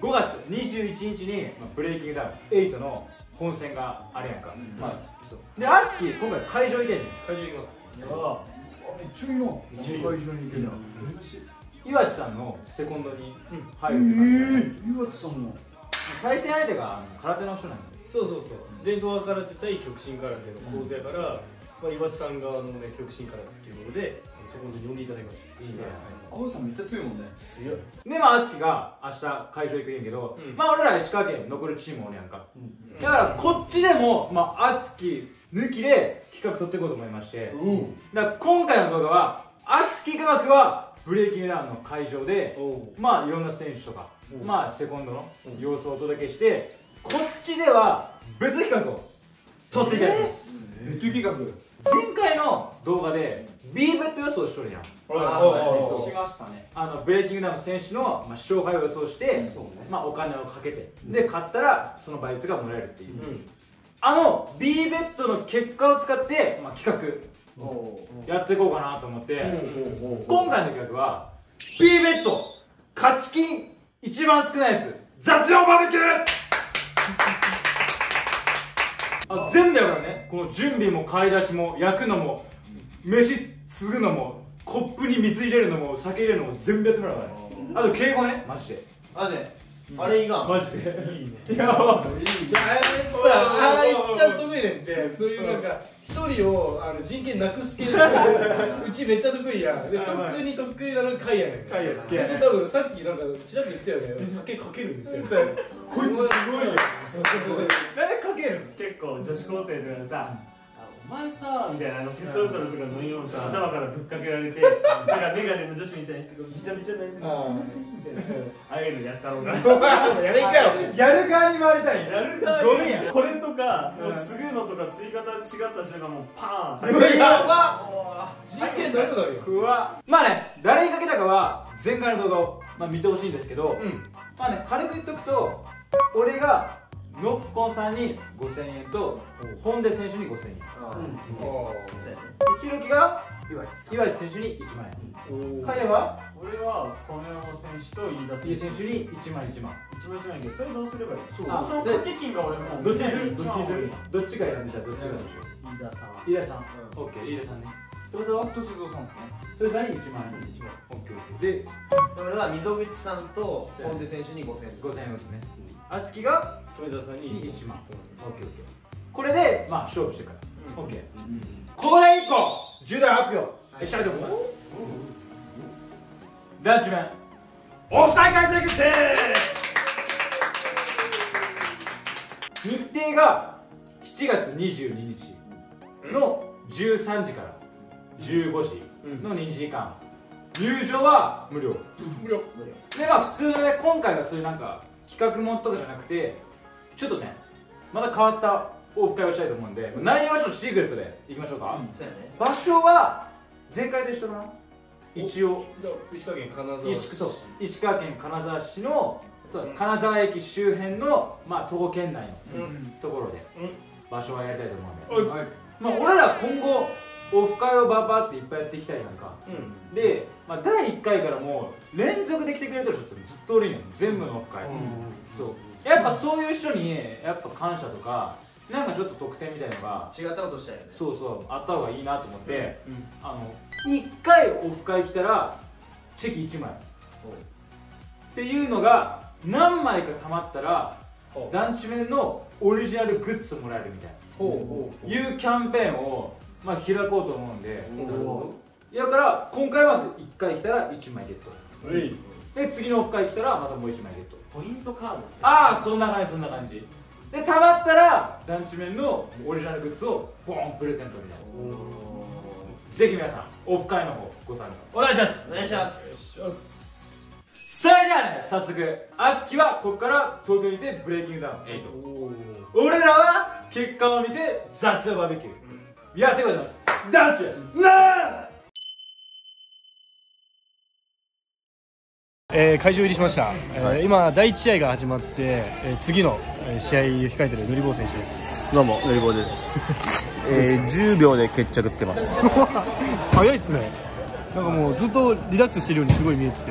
5月21日にブレイキングダウン8の本戦があるやんか。で、あつき今回会場行けんねん。会場行きます。ああ、めっちゃいいな。会場に行けんねん。岩地さんのセコンドに入るって感じ。岩地さんの対戦相手が空手の人なんだ。そうそうそう。伝統空手対極真空手の構成から、岩地さん側のね極真空手っていうことでセコンドに呼んでいただきました。いいね。青さんめっちゃ強いもんね。強い。で、まああつきが明日会場行くんやけど、まあ俺ら石川県残るチームおるやんか。だからこっちでもまああつき抜きで企画撮っていこうと思いまして、だから今回の動画は熱き科学はブレイキングダウンの会場でまあいろんな選手とかまあセコンドの様子をお届けして、こっちでは別企画を撮っていきたいと思います。別企画、前回の動画で B ベット予想しとるやん。しましたね。ブレイキングダウン選手の勝敗を予想してお金をかけてで勝ったらその倍率がもらえるっていう、B ベッドの結果を使って、企画やっていこうかなと思って、今回の企画は B ベッド勝ち金一番少ないやつ雑用バーベキューあ、全部やからね。この準備も買い出しも焼くのも飯継ぐのもコップに水入れるのも酒入れるのも全部やってもらうからね。あと敬語ね、マジであれね、あれいいがマジでいいね。いやばい。じゃああれさ、あいっちゃん得意ねんって。そういうなんか一人を人権なくす系のうちめっちゃ得意やん。で得意に得意なのが貝やねん。貝や好きやねん。多分さっきなんかちらっと言ってたよね、酒かけるんですよ。こいつすごいよ。なんでかけるの。結構女子高生とかさ、お前さみたいなペットボトルとか飲み物さ頭からぶっかけられて、なんかメガネの女子みたいにびちゃびちゃになりながらすいませんみたいな、ああいうのやったろうな。やるかよ、やる側に回りたい。やる側に。ごめんや。これとか継ぐのとか継ぎ方違った瞬間もうパーン。うわやば。人権なくなるよ。うわ。まあね、誰にかけたかは前回の動画を見てほしいんですけど、まあね軽く言っとくと、俺がノッコンさんに 5,000 円と本出選手に 5,000 円、ひろきが岩井選手に1万円、彼は俺は金尾選手と飯田選手に1万1万、1万1万円で、それどうすればいい。そうそうそう、掛け金が俺もどっちにする、どっちが選んでたらどっちがでしょう。飯田さん OK、飯田さんね。それはとしぞうさんですね。それさんに1万円、1万 OK で、俺は溝口さんと本出選手に 5,000円ですね。あつきが富澤さんに1万。これでまあ勝負してから。ここで1個重大発表したいと思います。第1面、オフ大会決定。日程が7月22日の13時から15時の2時間。入場は無料。でまあ普通のね、今回はそういうなんか企画もんとかじゃなくて、ちょっとねまた変わったオフ会をしたいと思うんで、内容はちょっとシークレットでいきましょうか。場所は前回で一緒かな。一応石川県金沢市の金沢駅周辺の徒歩圏内のところで場所はやりたいと思うんで、俺ら今後オフ会をバーバーっていっぱいやっていきたいやんか。で第1回からもう連続で来てくれてる人ってずっとおるんやん、全部のオフ会。やっぱそういう人にやっぱ感謝とかなんかちょっと特典みたいのが違ったことしたよね。そうそう、あった方がいいなと思って、1回オフ会来たらチェキ1枚っていうのが何枚かたまったら団地面のオリジナルグッズもらえるみたいないうキャンペーンを開こうと思うんで、だから今回は1回来たら1枚ゲットで、次のオフ会来たらまたもう1枚ゲット、ポイントカード。ああ、そんな感じそんな感じで、たまったら団地面のオリジナルグッズをボーンプレゼントみたいな。ぜひ皆さんオフ会の方ご参加お願いします。お願いします。それじゃあね、早速あつきはここから東京にてブレイキングダウン8、俺らは結果を見て雑用バーベキューやってございます。団地なー。会場入りしました。今第1試合が始まって、次の試合を控えている塗り棒選手です。どうも、のりぼうです。10秒で決着つけます。早いですね。なんかもうずっとリラックスしてるようにすごい見えてて、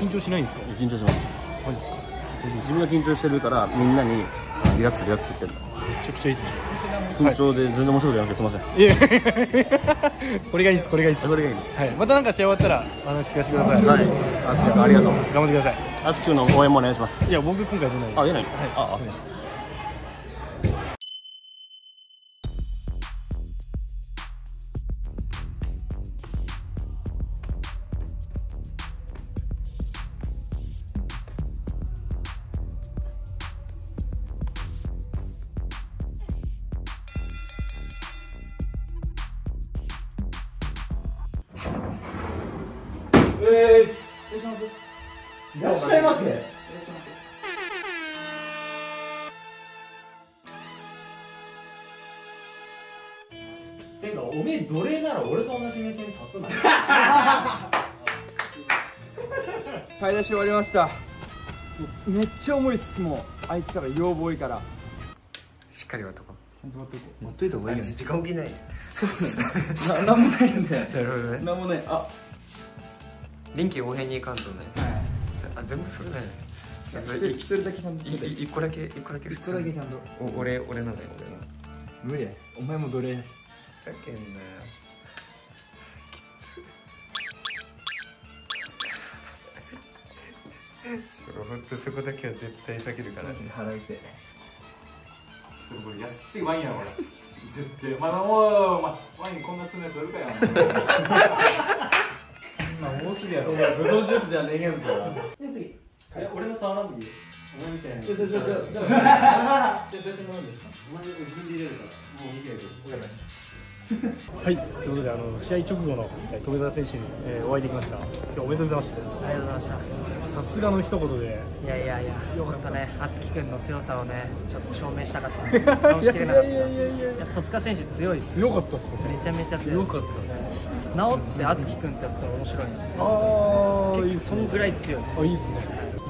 緊張しないんですか？緊張します。マジですか？自分が緊張してるからみんなにリラックスって言ってるの。めちゃくちゃいいですね。緊張で全然面白くなくてすみません。これがいいです。これがいいです。これがいい。はい。またなんか試合終わったらお話聞かせてください。はい。あつき君ありがとう。頑張ってください。あつき君の応援もお願いします。いや僕今回出ない。あ出ない。ああすみません。いらっしゃいませ。いらっしゃいませ。てか、おめえ奴隷なら俺と同じ目線立つな。買い出し終わりました。めっちゃ重いっすもん。あいつら要望多いから。しっかり割っとこう。割っといた方がいいよね。時間起きない。なんもないんだよ。なるほどね。なんもない。あ。臨機応変にいかんとね。あ、全部それだよね。一人だけちゃんと。一個だけ、一個だけ。一個だけちゃんと。俺なんだよ、俺。無理だよ。お前も奴隷だし。ふざけんなよ。きつい。ほんとそこだけは絶対避けるからね。腹いせえ。これ安いワインやろ、これ。絶対。お前、ワインこんなすんのやつ売るかよ。もうすぐやろ。ブドウジュースじゃねえやんぞ。で次。俺の触らんでいい。お前みたいな。じゃあどうやってもらうんですか。お前自分で入れるから。もう見てやる。わかりました。はい。ということで試合直後の富澤選手にお会いできました。今日おめでとうございました。ありがとうございました。さすがの一言で。いやよかったね。あつき君の強さをねちょっと証明したかった。直しきれなかったです。戸塚選手強いっす。強かったっす。めちゃめちゃ強い。強かったっす。直ってあつき君ってやったら面白いね。ああ、結構そのぐらい強いです。あ、いいですね。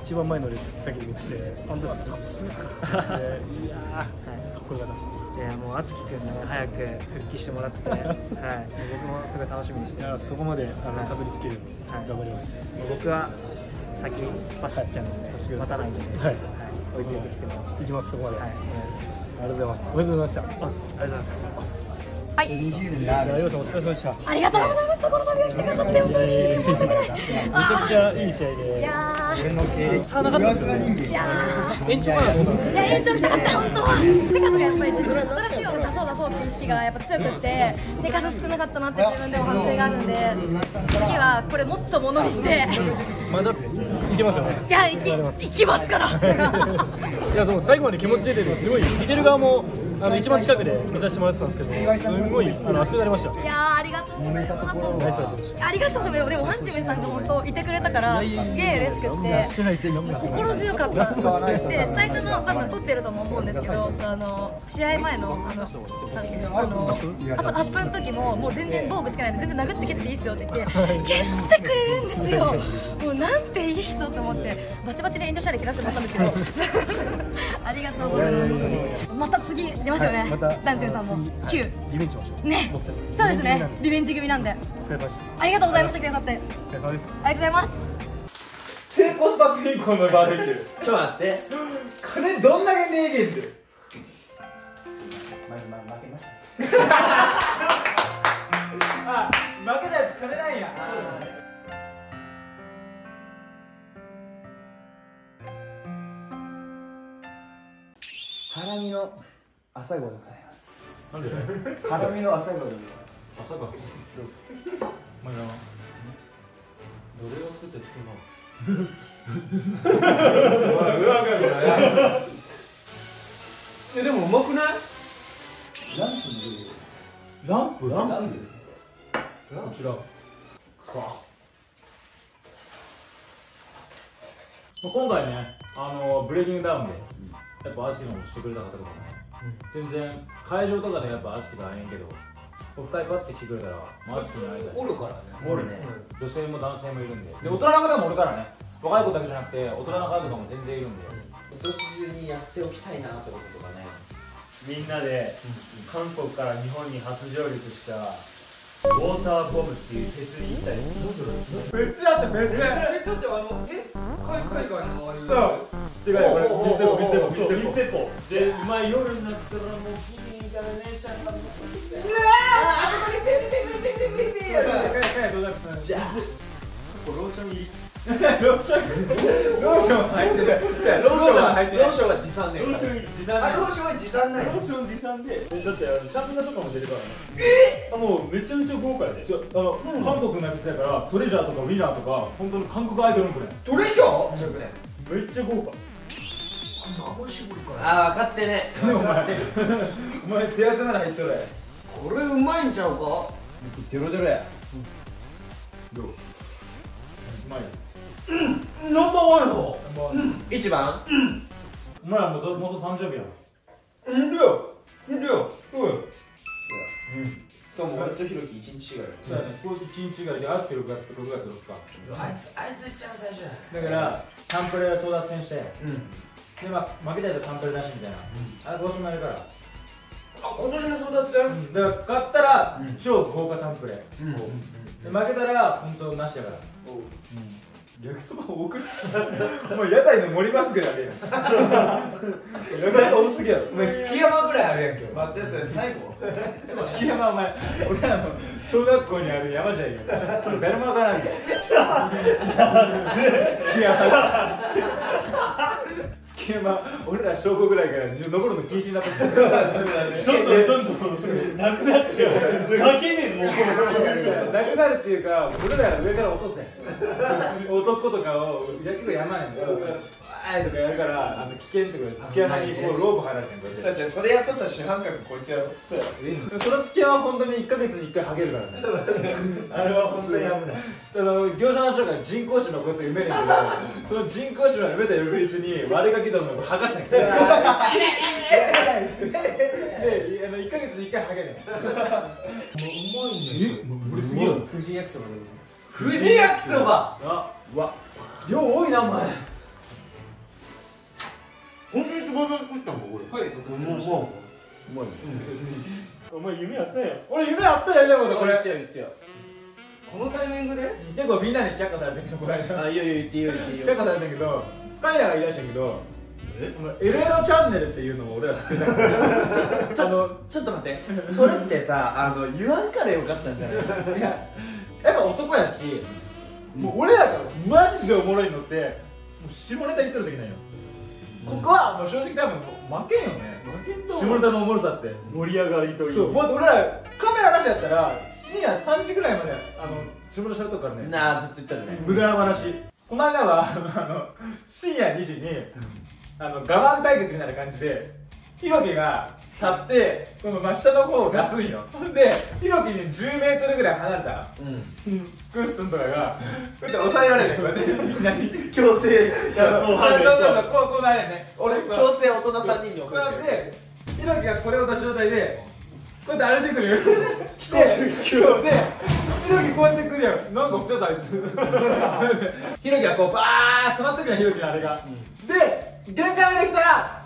一番前の列先に見てて、本当です。さすが。いやー、かっこよかったです。いやもうあつき君ね早く復帰してもらって、はい。僕もすごい楽しみにして。そこまでたどり着ける。頑張ります。僕は先突っ走っちゃうんですね。待たないで。はい。追いついてきても行きます。そこまで。はい。ありがとうございます。おめでとうございました。ありがとうございます。はい、ありがとうございました。この旅をしてくださって本当に申し訳ない。めちゃくちゃいい試合で。いやー、差なかったですよね。いやー、延長かなと思った。いや延長したかった本当は。手数がやっぱり自分の新しいものを出そうっていう意識がやっぱ強くって、手数少なかったなって自分でも反省があるんで、次はこれもっとものにして。まだいけますよね。いやいきますから。いやでも最後まで気持ちいいです。すごい見てる側も。一番近くで見させてもらってたんですけど、すごい熱くなりました。いやー、ありがとうございます。ありがとうございます。でもハンチメさんが本当いてくれたからすげえ嬉しくって心強かったで、最初の多分撮ってるとも思うんですけど、試合前の朝アップの時ももう全然防具つけないで全然殴って蹴っていいっすよって言って蹴ってくれるんですよ。もうなんていい人と思ってバチバチで遠慮したり蹴らしてもらったんですけど、ありがとうございます。また次出ますよね。ダンチュンさんも9リベンジしましょうね。そうですね、リベンジ組なんでお疲れ様でした。ありがとうございました。くださってお疲れ様です。ありがとうございます。成功したすぎこのバーベキュー。ちょっと待って、金どんだけ名言ってる。負けました。あ、負けたやつ金ないや。そうだね。ハラミの朝ごでございます。なんで？ハラミの朝ごでございます。朝ごどうですか？まだ。奴隷を作って作るの。え、でもうまくない？ランプこちら。か。今回ね、ブレイキングダウンでやっぱアシキもしてくれた方とかね。全然会場とかでやっぱあつきと会えんけど、国会パッて来てくれたらあつきに会えたりおるからね。おるね。女性も男性もいるんで、大人の方もおるからね。若い子だけじゃなくて大人の方とかも全然いるんで、今年中にやっておきたいなってこととかね、みんなで韓国から日本に初上陸したウォーターボムっていうフェスに行ったりする。別だって別。別って海外のあれ。そう。でかいこれミステポ。でうまい夜になったらもう君みたいな姉ちゃんが。うわあ。あれこれピピピピピピピやる。でかいどうだった。じゃあ。ローション入り。ローション入ってない。じゃローションは入ってない。ローションは持参ね。ローションは持参ない。ローション持参で。だってチャンピオンとかも出るからね。え？もうめちゃめちゃ豪華やで。韓国のやつだからトレジャーとかウィナーとか本当の韓国アイドルのくらい。トレジャー？めっちゃ豪華。名越くんか。あ分かってね。お前手厚なら入ってる。これうまいんちゃうか？デロデロや。どう？うまい。うん、ナンバーワンの一番。お前らもともと誕生日やん。うん、いるよ。しかも俺とひろき1日違い。そうだね、1日違いで、あすけ6月4日。あいついっちゃう最初だから、タンプレ争奪戦して、で、まあ、負けたやつはタンプレ出しみたいな。あれ、どうしもやるから。あ、今年の争奪戦だから、勝ったら超豪華タンプレ。で、負けたら、本当なしだから。略そば多くもう屋台の森バスクだけやん。略そば多すぎやろ。お前月山ぐらいあるやんけ。待ってそれ最後月山お前俺らの小学校にある山じゃんよ。これベルマガなんだよ月山。俺ら小5ぐらいから登るの禁止になってきた。どんどんなくなってよ。かけねえもうなくなるっていうか俺らが上から落とせ男とかを結構やまないんだよ。あいとかやるから危険ってことで月山にこうロープ入られてんだよ。だってそれやっとったら主犯格こいつやろ。そうやその月山は本当に1ヶ月に1回ハゲるからね。あれは本当にやめない。業者の人が人工芝のこと埋めるんだけどその人工芝の埋めた翌日に割れかけたものを剥がせんで1ヶ月に1回ハゲる。もううまいんだよ。え俺すげえよ。富士焼きそばわ量多いなお前。本当に翼食ったのこれ。はいうまい。お前夢あったやん。俺夢あったやん。これ言ってよこのタイミングで結構みんなに却下されてるけどこれあいやいや言っていいよ却下されたけど彼らがいらっしゃるけどLLチャンネルっていうのも俺ら作ったけどちょっと待ってそれってさ言わんからよかったんじゃないですか。いややっぱ男やし、もう俺らがマジでおもろいのって、もう下ネタ言ってる時ないよ。ここはもう正直多分負けんよね。下ネタのおもろさって盛り上がりという。そう、まず俺らカメラなしやったら深夜3時ぐらいまで下ネタしゃべっとくからね。なあずっと言ったね。無駄な話。この間は深夜2時に我慢対決みたいな感じでひろきが。立って、この真下の方を出すんよ。で、ひろきに10メートルぐらい離れたクッスンとかが、こうやって抑えられない、こうやってみんなに強制、こうなれね。俺、強制大人3人に抑えられて、ひろきがこれを出した状態で、こうやって歩いてくるよ。で、ひろきこうやってくるよ。なんか起きちゃった、あいつ。ひろきがこう、ばー迫ってくるよ、ひろきのあれが。で、限界まで来たら、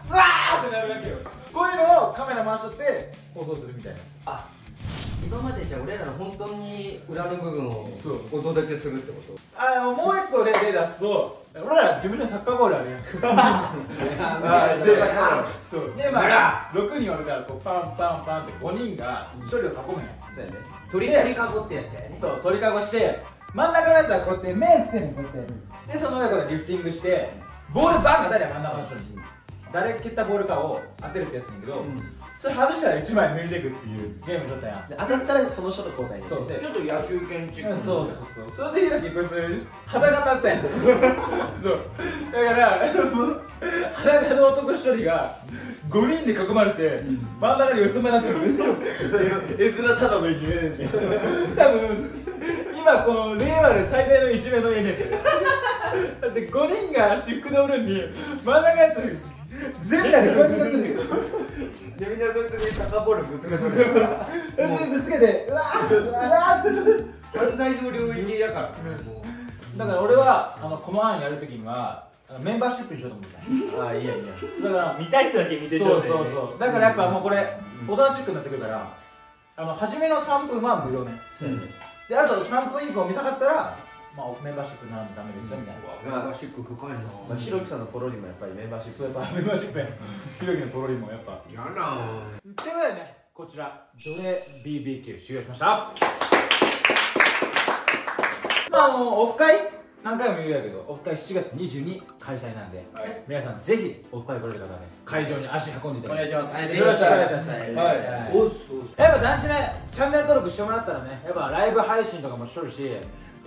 わーってなるわけよ。こういうのをカメラ回しとって放送するみたいな。あ、今までじゃあ俺らの本当に裏の部分をお届けするってこと。もう一個例出すと、俺ら自分のサッカーボールあるやん。そう。でまあ6人おるからこうパンパンパンって5人が処理を囲むやん。そうやね。鳥かごってやつやね。そう、鳥かごして真ん中のやつはこうやって目伏せにこうやって。でその上からリフティングしてボールバンが誰が真ん中の人に。誰蹴ったボールかを当てるってやつなんだけど、それ外したら1枚抜いていくっていうゲームだったやん。当たったらその人と交代してちょっと野球系チック。そうそれでひろきこれ裸になったやん。そうだから裸の男1人が5人で囲まれて真ん中にうつまなってる。絵面ただのいじめねんね。多分今この令和で最大のいじめの絵ねんね。だって5人が私服でおるんに真ん中やつ全裸でこうやってやってるんだけどみんなそいつにサッカーボールぶつけてぶつけてうわーうわーって犯罪の領域だから。だから俺はコマーンやるときにはメンバーシップにしようと思った。あ、いやいや。だから見たい人だけ見てちゃう。そうそうそう。だからやっぱもうこれ大人チックになってくるから、初めの3分は無料ね。であと3分以降見たかったら、まあメンバーシップなんてダメですよみたいな。メンバーシップ深いな。ひろきさんのポロリもやっぱりメンバーシップ。メンバーシップや。ひろきのポロリもやっぱ。やな。ということでね、こちらジョレ BBQ 終了しました。オフ会。何回も言うやけど、オフ会7月22日開催なんで、皆さんぜひオフ会来れる方ね、会場に足運んでいただきたい。お願いします。よろしくお願いします。やっぱ団地ね、チャンネル登録してもらったらね、やっぱライブ配信とかもしとるし、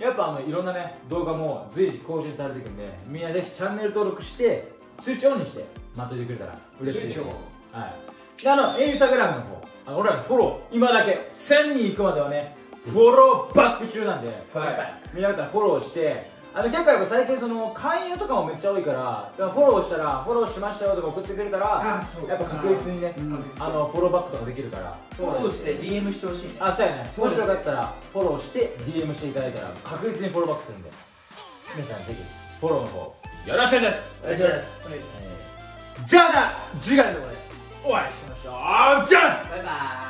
やっぱいろんなね、動画も随時更新されていくんで、みんなぜひチャンネル登録して、通知オンにして待っといてくれたら嬉しいです。はい。で、インスタグラムの方、俺らのフォロー、今だけ1000人いくまではね、フォローバック中なんで、みんなだったらフォローして、結構最近その勧誘とかもめっちゃ多いから、フォローしたらフォローしましたよとか送ってくれたらやっぱ確実にね、フォローバックとかできるから、フォローして DM してほしいね。あ、そうやね。もしよかったらフォローして DM していただいたら確実にフォローバックするんで、皆さんぜひフォローの方よろしくお願いします。じゃあな、次回のところでお会いしましょう。じゃあバイバイ。